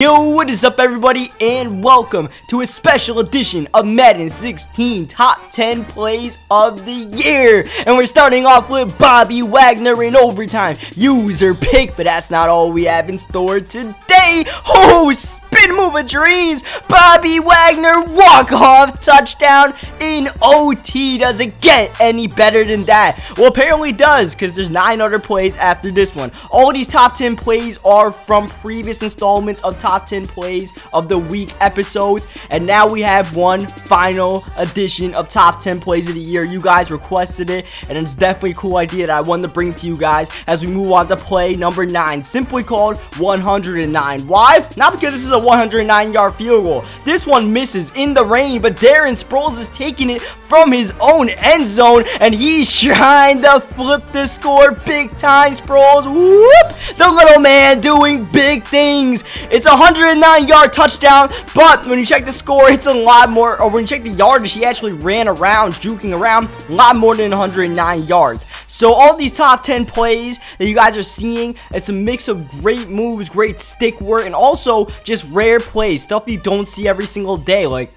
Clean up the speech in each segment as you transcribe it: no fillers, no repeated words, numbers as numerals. Yo, what is up everybody, and welcome to a special edition of Madden 16 Top 10 Plays of the Year. And we're starting off with Bobby Wagner in overtime. User pick, but that's not all we have in store today. Oh, spin move of dreams. Bobby Wagner walk-off touchdown in OT. Does it get any better than that? Well, apparently it does, because there's 9 other plays after this one. All these top 10 plays are from previous installments of top 10 plays of the week episodes, and now we have one final edition of top 10 plays of the year. You guys requested it, and it's definitely a cool idea that I wanted to bring to you guys as we move on to play number 9, simply called 109. Why? Not because this is a 109-yard field goal. This one misses in the rain, but Darren Sproles is taking it from his own end zone, and he's trying to flip the score big time. Sproles, whoop, the little man doing big things. It's a 109-yard touchdown, but when you check the score, it's a lot more, or when you check the yardage, he actually ran around, juking around, a lot more than 109 yards. So all these top 10 plays that you guys are seeing, it's a mix of great moves, great stick work, and also just rare plays, stuff you don't see every single day. Like,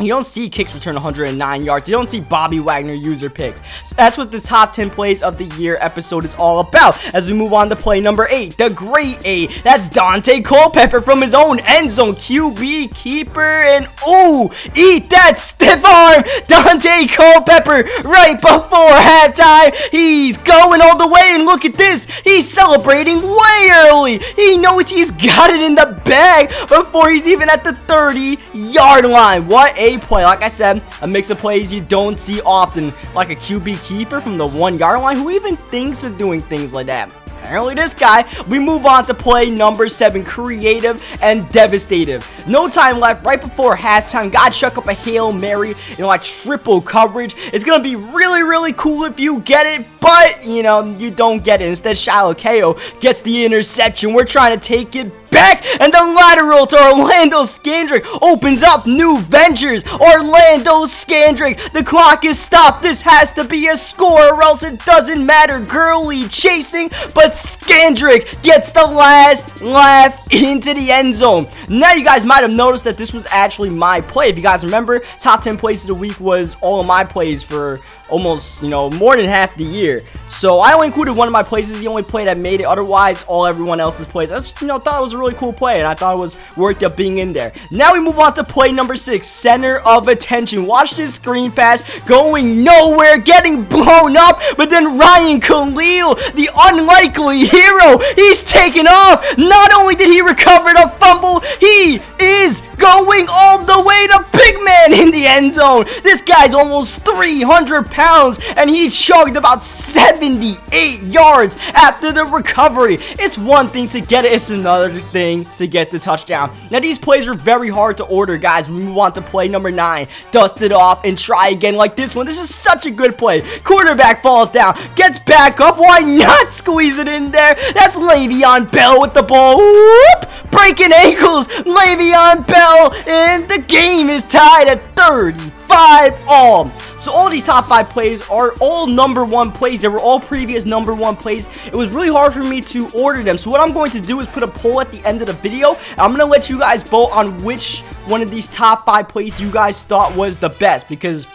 you don't see kicks return 109 yards. You don't see Bobby Wagner user picks. So that's what the top 10 plays of the year episode is all about. As we move on to play number 8, the great 8. That's Dante Culpepper from his own end zone. QB keeper, and ooh, eat that stiff arm. Dante Culpepper right before halftime. He's going all the way, and look at this. He's celebrating way early. He knows he's got it in the bag before he's even at the 30-yard line. What a play. Like I said, a mix of plays you don't see often, like a QB keeper from the 1-yard line. Who even thinks of doing things like that? Apparently this guy. We move on to play number 7, creative and devastative. No time left, right before halftime, gotta chuck up a Hail Mary in like triple coverage. It's gonna be really cool if you get it, but you know, you don't get it. Instead, Shiloh KO gets the interception. We're trying to take it back, and the lateral to Orlando Scandrick opens up new ventures. Orlando Scandrick, the clock is stopped. This has to be a score, or else it doesn't matter. Gurley chasing, but Scandrick gets the last laugh into the end zone. Now, you guys might have noticed that this was actually my play. If you guys remember, top 10 plays of the week was all of my plays for almost, you know, more than half the year. So I only included one of my plays. This is the only play that made it. Otherwise, all everyone else's plays. I just, you know, thought it was a really cool play, and I thought it was worth it being in there. Now we move on to play number 6, center of attention. Watch this screen pass going nowhere, getting blown up, but then Ryan Khalil, the unlikely hero, he's taken off. Not only did he recover the fumble, he is going all the way to big man in the end zone. This guy's almost 300 pounds, and he chugged about 78 yards after the recovery. It's one thing to get it, it's another thing to get the touchdown. Now, these plays are very hard to order, guys. We move on to play number 9, dust it off and try again. Like this one, this is such a good play. Quarterback falls down, gets back up. Why not squeeze it in there? That's Le'Veon Bell with the ball. Whoop! Breaking ankles, Le'Veon Bell, and the game is tied at 35 all. So all these top 5 plays are all number 1 plays. They were all previous number 1 plays. It was really hard for me to order them, so what I'm going to do is put a poll at the end of the video, and I'm gonna let you guys vote on which one of these top 5 plays you guys thought was the best, because,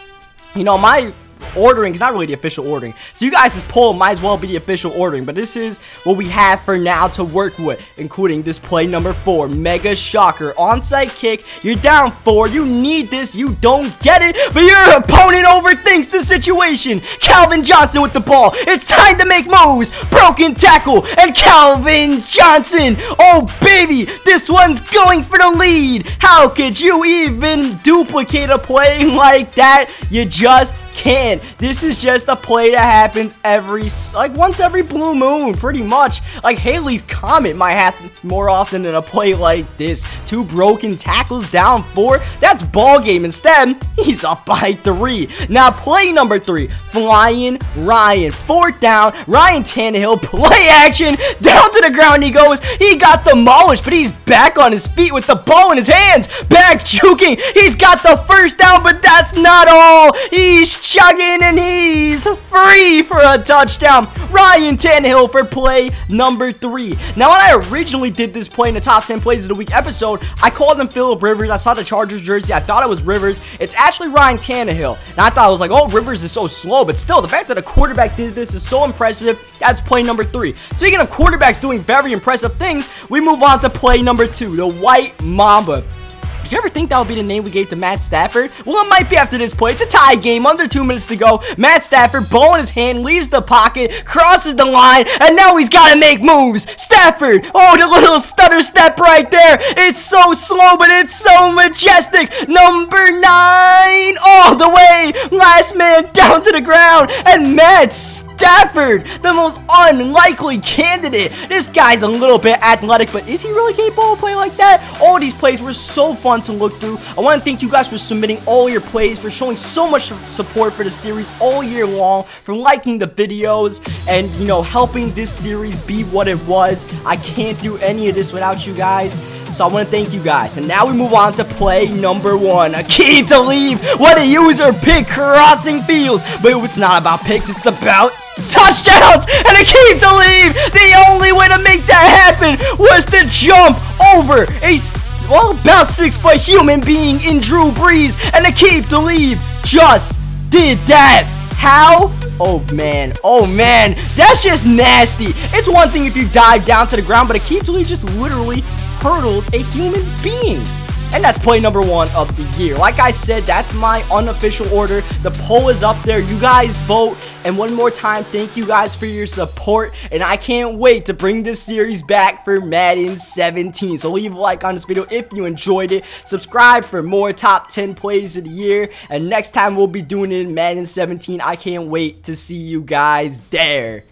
you know, my ordering is not really the official ordering, so you guys' poll might as well be the official ordering. But this is what we have for now to work with, including this play number 4, mega shocker, onside kick. You're down 4, you need this, you don't get it, but your opponent overthinks the situation. Calvin Johnson with the ball, it's time to make moves, broken tackle, and Calvin Johnson, oh baby, this one's going for the lead. How could you even duplicate a play like that? You just can't. This is just a play that happens every, like, once every blue moon, pretty much. Like, Haley's Comet might happen more often than a play like this. 2 broken tackles, down 4. That's ball game. Instead, he's up by 3. Now, play number 3, flying Ryan. 4th down, Ryan Tannehill, play action, down to the ground he goes. He got demolished, but he's back on his feet with the ball in his hands, back juking. He's got the first down, but that's not all. He's chugging, and he's free for a touchdown. Ryan Tannehill for play number 3. Now, when I originally did this play in the top 10 plays of the week episode, I called him Phillip Rivers. I saw the Chargers jersey. I thought it was Rivers. It's actually Ryan Tannehill. And I thought I was like, oh, Rivers is so slow. But still, the fact that a quarterback did this is so impressive. That's play number 3. Speaking of quarterbacks doing very impressive things, we move on to play number 2, the White Mamba. Did you ever think that would be the name we gave to Matt Stafford? Well, it might be after this play. It's a tie game, under 2 minutes to go. Matt Stafford, ball in his hand, leaves the pocket, crosses the line, and now he's got to make moves. Stafford, oh, the little stutter step right there. It's so slow, but it's so majestic. Number 9, all the way, last man down to the ground, and Matt Stafford, the most unlikely candidate. This guy's a little bit athletic, but is he really capable of playing like that? All these plays were so fun to look through. I want to thank you guys for submitting all your plays, for showing so much support for the series all year long, for liking the videos, and, you know, helping this series be what it was. I can't do any of this without you guys, so I want to thank you guys. And now we move on to play number 1, Akeem Tlaib. What a user pick, crossing fields. But it's not about picks, it's about touchdowns. And Akeem Tlaib, the only way to make that happen was to jump over a about 6-foot human being in Drew Brees, and Akeem Tlaib just did that. How? Oh man, that's just nasty. It's one thing if you dive down to the ground, but Akeem Tlaib just literally hurdled a human being. And that's play number 1 of the year. Like I said, that's my unofficial order. The poll is up there. You guys vote. And one more time, thank you guys for your support. And I can't wait to bring this series back for Madden 17. So leave a like on this video if you enjoyed it. Subscribe for more top 10 plays of the year. And next time we'll be doing it in Madden 17. I can't wait to see you guys there.